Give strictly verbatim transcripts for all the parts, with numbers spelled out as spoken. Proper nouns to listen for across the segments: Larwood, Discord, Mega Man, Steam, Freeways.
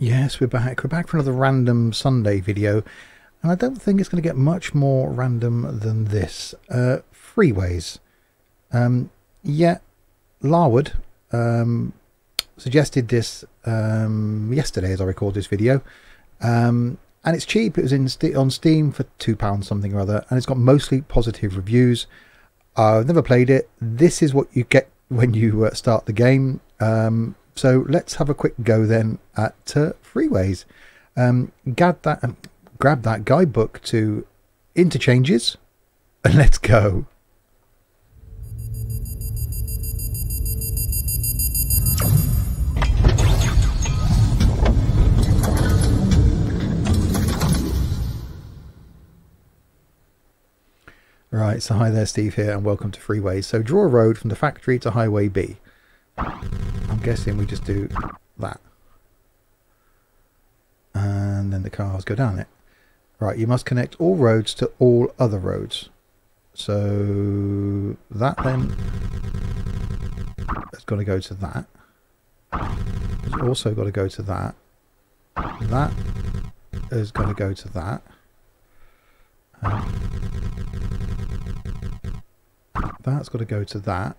Yes, we're back. We're back for another random Sunday video, and I don't think it's going to get much more random than this. Uh, Freeways. Um, yeah, Larwood um, suggested this um, yesterday as I record this video, um, and it's cheap. It was in st on Steam for two pounds something or other, and it's got mostly positive reviews. Uh, I've never played it. This is what you get when you uh, start the game. Um, So let's have a quick go then at uh, Freeways. Um, grab that, um, grab that guidebook to interchanges, and let's go. Right, so hi there, Steve here, and welcome to Freeways. So draw a road from the factory to Highway B. I'm guessing we just do that, and then the cars go down it. Right, you must connect all roads to all other roads. So that then has got to go to that. It's also got to go to that. That has got to go to that. Uh, that's got to go to that.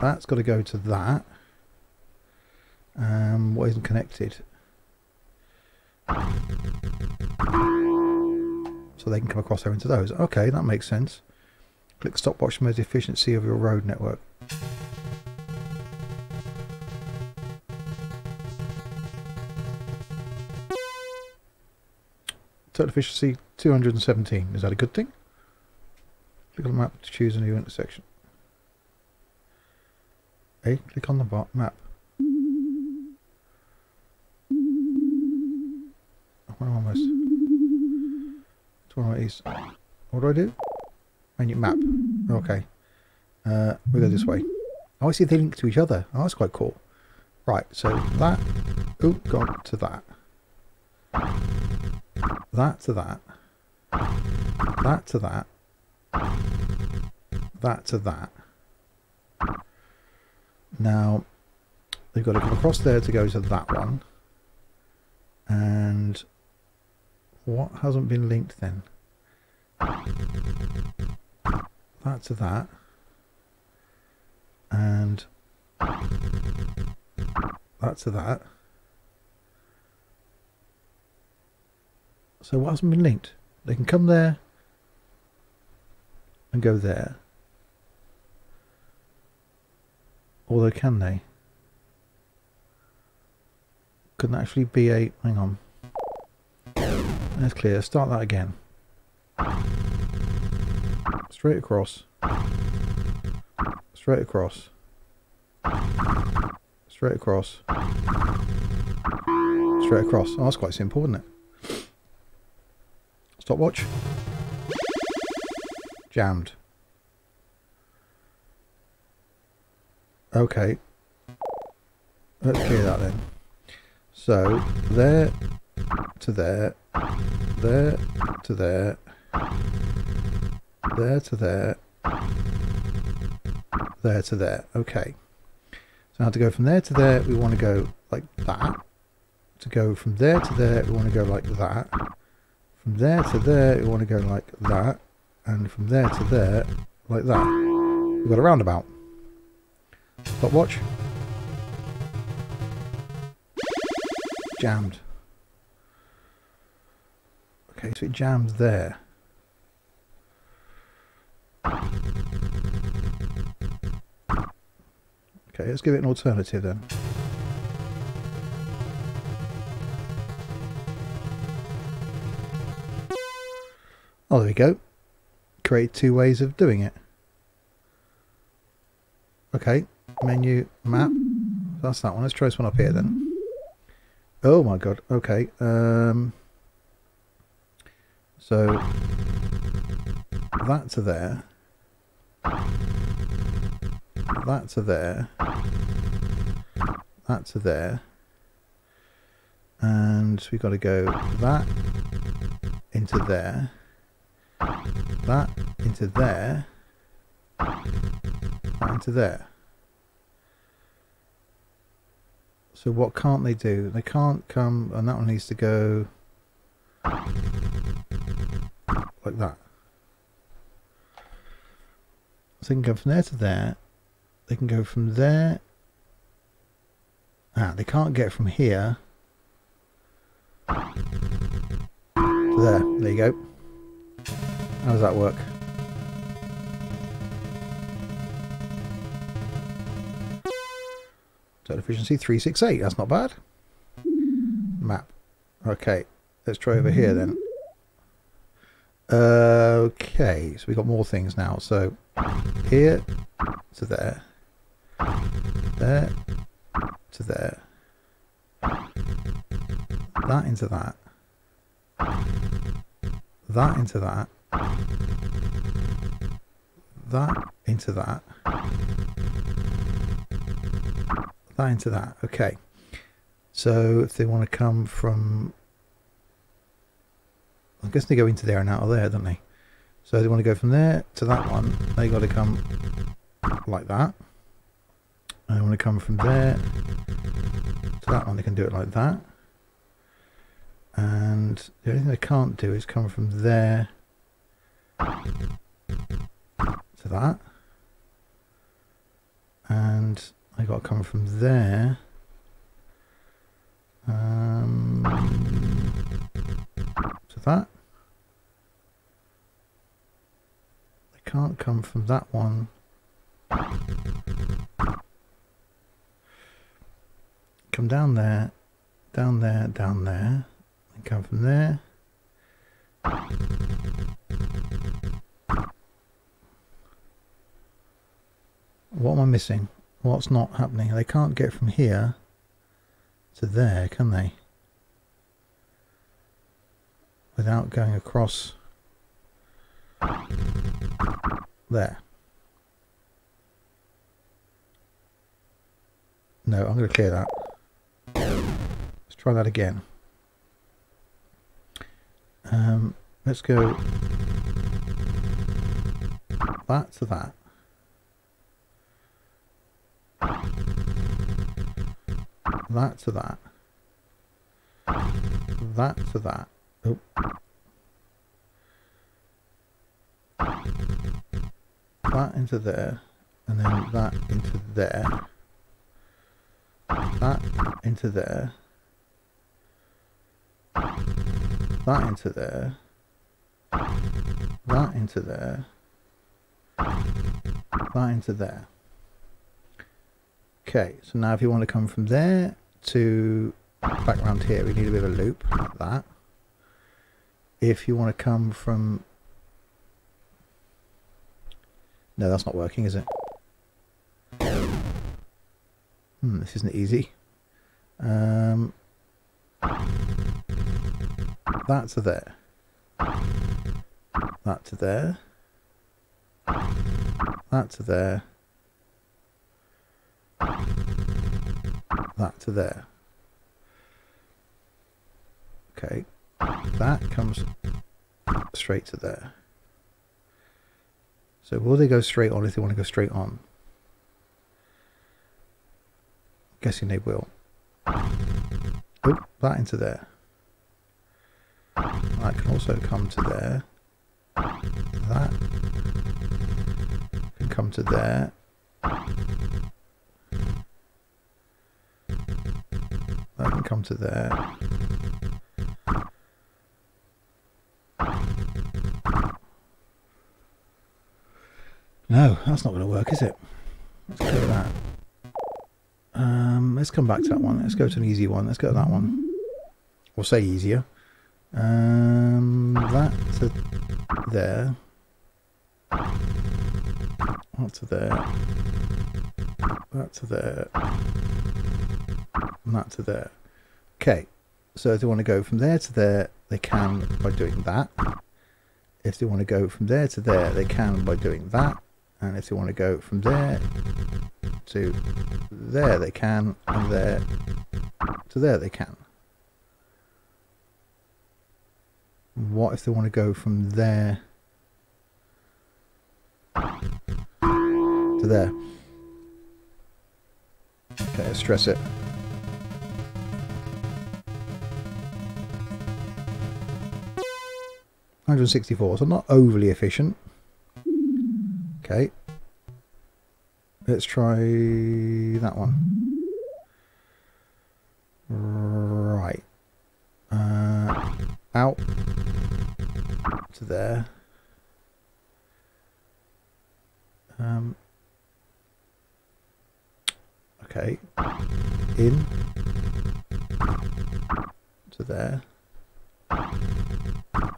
That's got to go to that. Um, what isn't connected? So they can come across over into those. Okay, that makes sense. Click stopwatch to measure the efficiency of your road network. Total efficiency two hundred seventeen. Is that a good thing? Click on the map to choose a new intersection. Okay, click on the map. Where am I most? It's one of these. What do I do? Menu map. Okay. Uh, we go this way. Oh, I see they link to each other. Oh, that's quite cool. Right, so that. Oh, God, to that. That to that. That to that. That to that. Now, they've got to come across there to go to that one. And what hasn't been linked then? That to that. And that to that. So what hasn't been linked? They can come there and go there. Although, can they? Couldn't actually be a... Hang on. That's clear. Start that again. Straight across. Straight across. Straight across. Straight across. Oh, that's quite simple, isn't it? Stopwatch. Jammed. Okay, let's clear that then. So, there to there, there to there, there to there, there to there. Okay, so now to go from there to there, we want to go like that. To go from there to there, we want to go like that. From there to there, we want to go like that. And from there to there, like that. We've got a roundabout. Stopwatch. Jammed. Okay, so it jams there. Okay, let's give it an alternative then. Oh, there we go. Create two ways of doing it. Okay. Menu map, that's that one. Let's try this one up here then. Oh my god. Okay, um so that to there, that to there, that to there, and we've got to go that into there, that into there, that into there. So what can't they do? They can't come, and that one needs to go like that. So they can go from there to there. They can go from there. Ah, they can't get from here to there. There you go. How does that work? Total efficiency three six eight, that's not bad. Map. Okay, let's try over here then. Uh, okay, so we've got more things now. So here to there, there to there, that into that, that into that, that into that, that into that. Okay, so if they want to come from, I guess they go into there and out of there, don't they? So they want to go from there to that one, they got to come like that. And they want to come from there to that one, they can do it like that. And the only thing they can't do is come from there to that. And they got to come from there. Um, to that. They can't come from that one. Come down there, down there, down there, and come from there. What am I missing? What's not happening? They can't get from here to there, can they? Without going across there. No, I'm going to clear that. Let's try that again. Um, let's go that to that. That to that. That to that. Oh. That into there, and then that into there. That into there, that into there, that into there, that into there. Okay, so now if you want to come from there to back around here, we need a bit of a loop like that. If you want to come from, no, that's not working, is it? Hmm, this isn't easy. Um, that to there. That to there. That to there. That to there. Okay. That comes straight to there. So will they go straight on if they want to go straight on? Guessing they will. Oh, that into there. That can also come to there. That can come to there. That can come to there. No, that's not going to work, is it? Let's clear that. Um, let's come back to that one. Let's go to an easy one. Let's go to that one. Or say easier. Um, that to there. That to there. That to there. And that to there. Okay. So if they want to go from there to there, they can by doing that. If they want to go from there to there, they can by doing that. And if they want to go from there to there, they can, and there to there, they can. What if they want to go from there to there? Okay, let's stress it. one hundred sixty-four, so not overly efficient. Okay. Let's try that one. Right. Uh, out to there. Um, okay. In to there.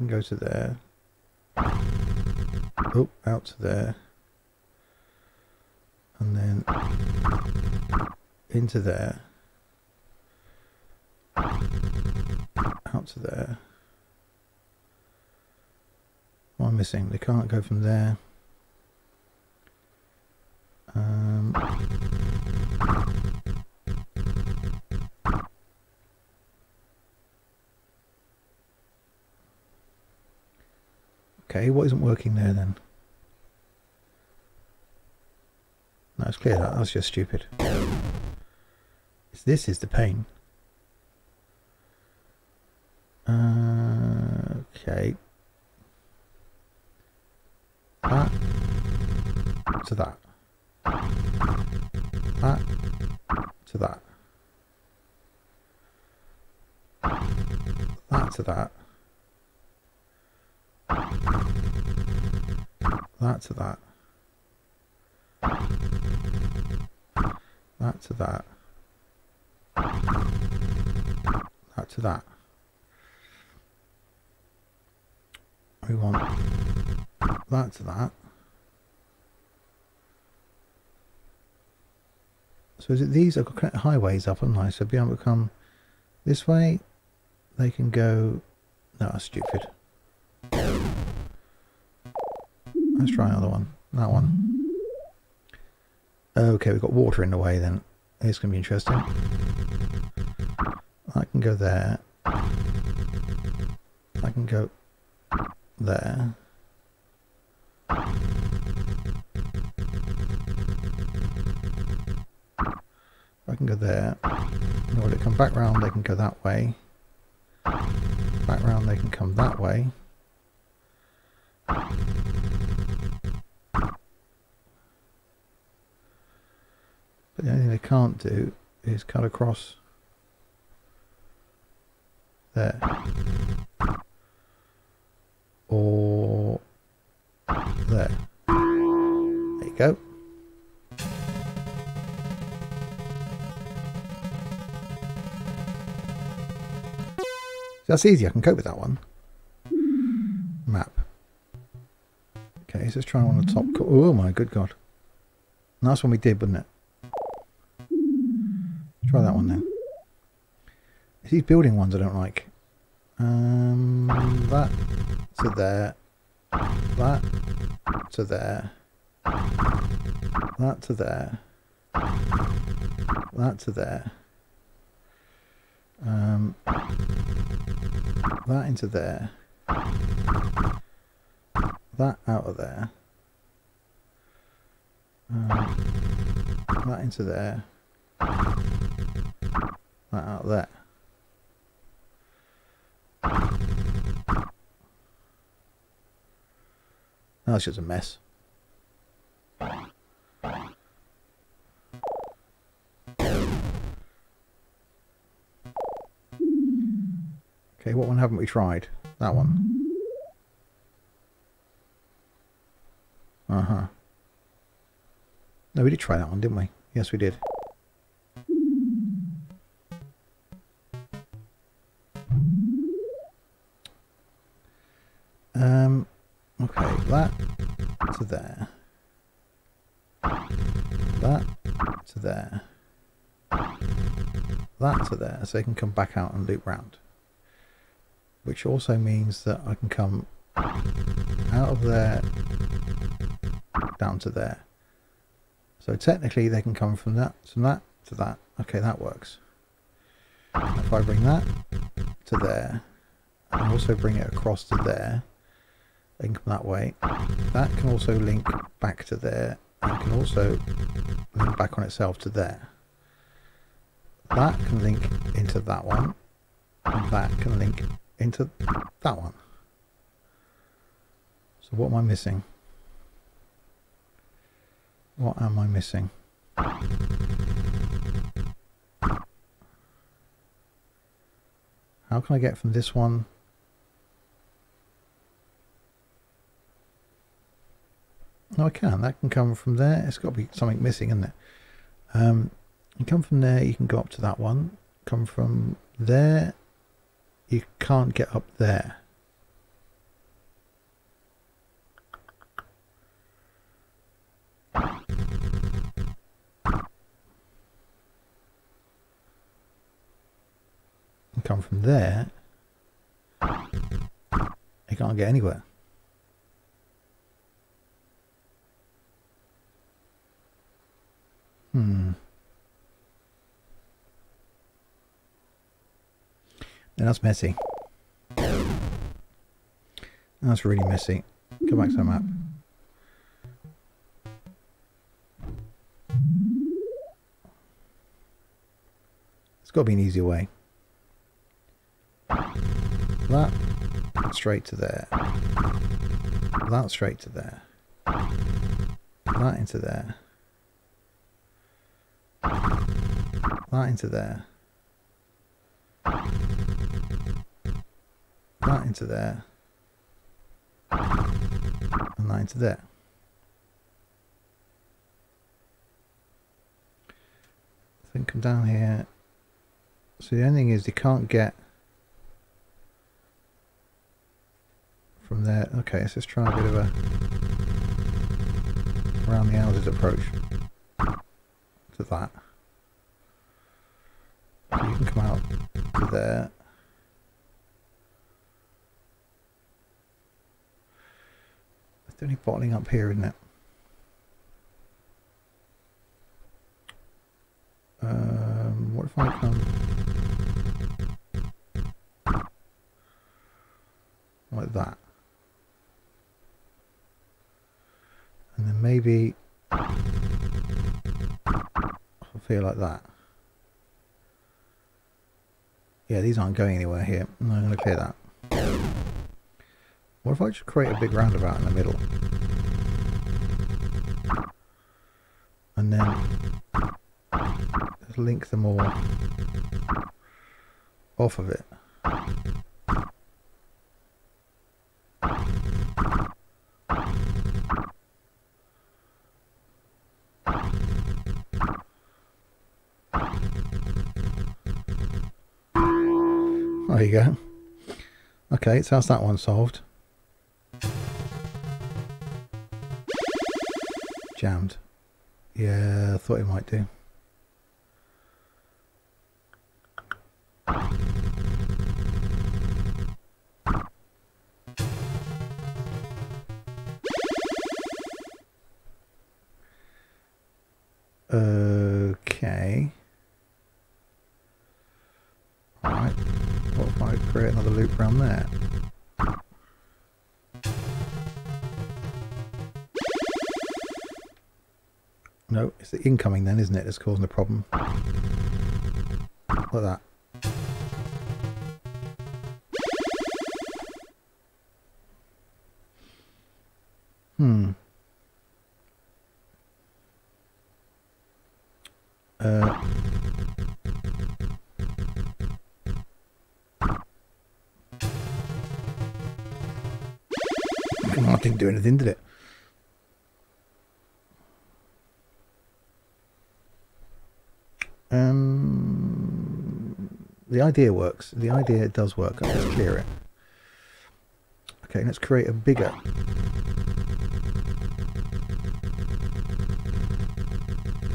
And go to there. Oh, out to there. And then into there. Out to there. What am I missing? They can't go from there. Um, okay, what isn't working there then? No, it's clear that. That's just stupid. This is the pain. Uh, okay. That. To that. That. To that. That to that. That to that. That to that. That to that. We want that to that. So is it these are highways up, aren't they? So be able to come this way. They can go. No, that's stupid. Let's try another one. That one. Okay, we've got water in the way then. It's going to be interesting. I can go there. I can go there. I can go there. In order to come back round, they can go that way. Back round, they can come that way. But the only thing they can't do is cut across there. Or there. There you go. That's easy, I can cope with that one. Map. Okay, so let's try one on the top. Oh my good god. And that's one we did, wasn't it? Try that one then. It's these building ones I don't like. Um, that to there. That to there. That to there. That to there. Um, that into there. That out of there. Um, that into there. That out there. No, that's just a mess. Okay, what one haven't we tried? That one. Uh-huh. No, we did try that one, didn't we? Yes, we did. Um, okay, that to there. That to there. That to there, so they can come back out and loop round. Which also means that I can come out of there, down to there. So technically they can come from that, from that to that. Okay, that works. If I bring that to there, and also bring it across to there, they can come that way. That can also link back to there, and can also link back on itself to there. That can link into that one, and that can link into that one. So what am I missing? What am I missing? How can I get from this one? No, I can. That can come from there. It's got to be something missing, isn't it? Um, you come from there, you can go up to that one. Come from there, you can't get up there. And come from there, you can't get anywhere. Hmm. That's messy. That's really messy. Go back to the map. It's got to be an easier way. That straight to there. That straight to there. That into there. That into there. That into there. And that into there. I think I'm down here. So the only thing is you can't get from there. Okay, let's just try a bit of a around the houses approach to that. So you can come out to there. There's only bottling up here, isn't it? Um, what if I come like that? And then maybe I'll feel like that. Yeah, these aren't going anywhere here. No, I'm going to clear that. What if I just create a big roundabout in the middle? And then just link them all off of it. There you go. Okay, so that's that one solved. Jammed. Yeah, I thought it might do. Okay. Alright. What if I create another loop around there? No, it's the incoming then, isn't it, that's causing the problem. Like that. Hmm. Uh. I didn't do anything, did it? Um, the idea works. The idea does work. Let's clear it. Okay, let's create a bigger.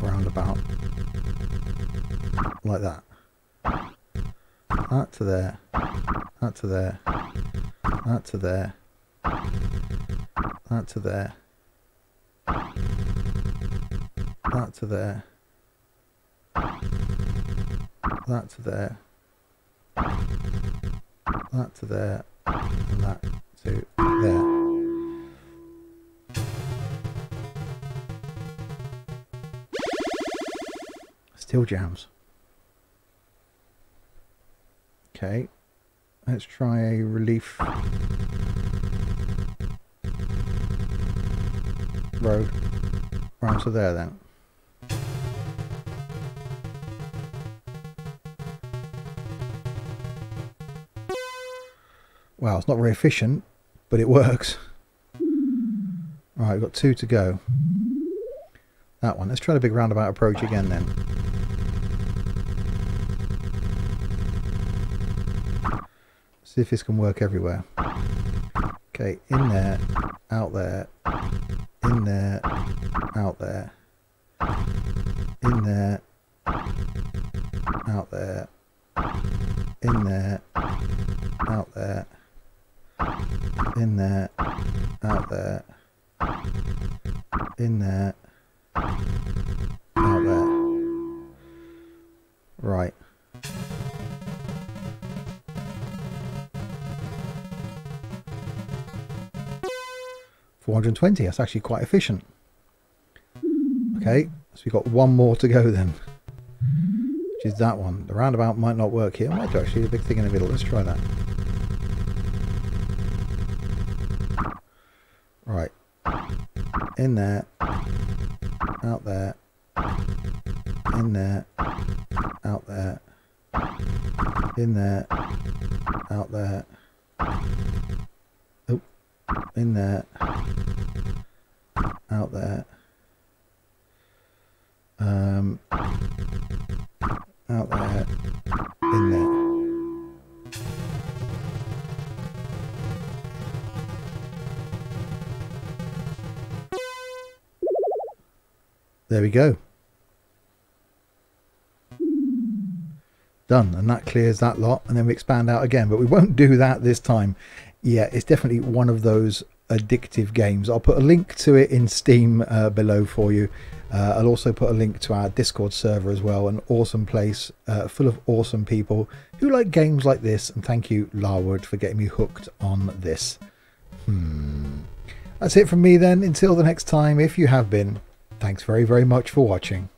Roundabout. Like that. That to there. That to there. That to there. That to there. That to there. That to there, that to there, and that to there. Still jams. Okay, let's try a relief row right to there then. Wow, it's not very efficient, but it works. Alright, we've got two to go. That one. Let's try the big roundabout approach again then. See if this can work everywhere. Okay, in there, out there, in there, out there, in there, out there, in there, out there, in there, out there, in there, out there. Right. four hundred twenty, that's actually quite efficient. Okay, so we've got one more to go then, which is that one. The roundabout might not work here. I might do actually, the big thing in the middle. Let's try that. Right, in there, out there, in there, out there, in there, out there, oh, in there, out there, um, out there, in there. There we go. Done, and that clears that lot, and then we expand out again, but we won't do that this time. Yeah, it's definitely one of those addictive games. I'll put a link to it in Steam uh, below for you. Uh, I'll also put a link to our Discord server as well, an awesome place uh, full of awesome people who like games like this, and thank you, Larwood, for getting me hooked on this. Hmm. That's it from me then. Until the next time, if you have been, thanks very, very much for watching.